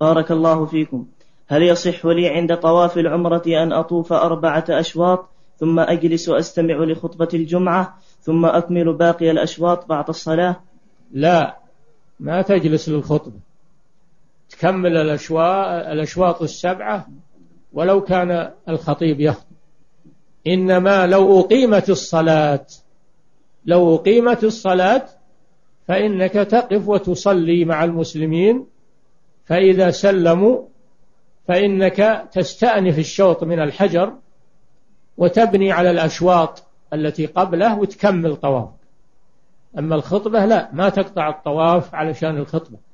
بارك الله فيكم. هل يصح لي عند طواف العمرة أن أطوف 4 أشواط ثم أجلس وأستمع لخطبة الجمعة ثم أكمل باقي الأشواط بعد الصلاة؟ لا، ما تجلس للخطبة، تكمل الأشواط 7 ولو كان الخطيب يخطب. إنما لو أقيمت الصلاة فإنك تقف وتصلي مع المسلمين، فإذا سلموا فإنك تستأنف الشوط من الحجر وتبني على الأشواط التي قبله وتكمل طوافك. أما الخطبة لا، ما تقطع الطواف علشان الخطبة.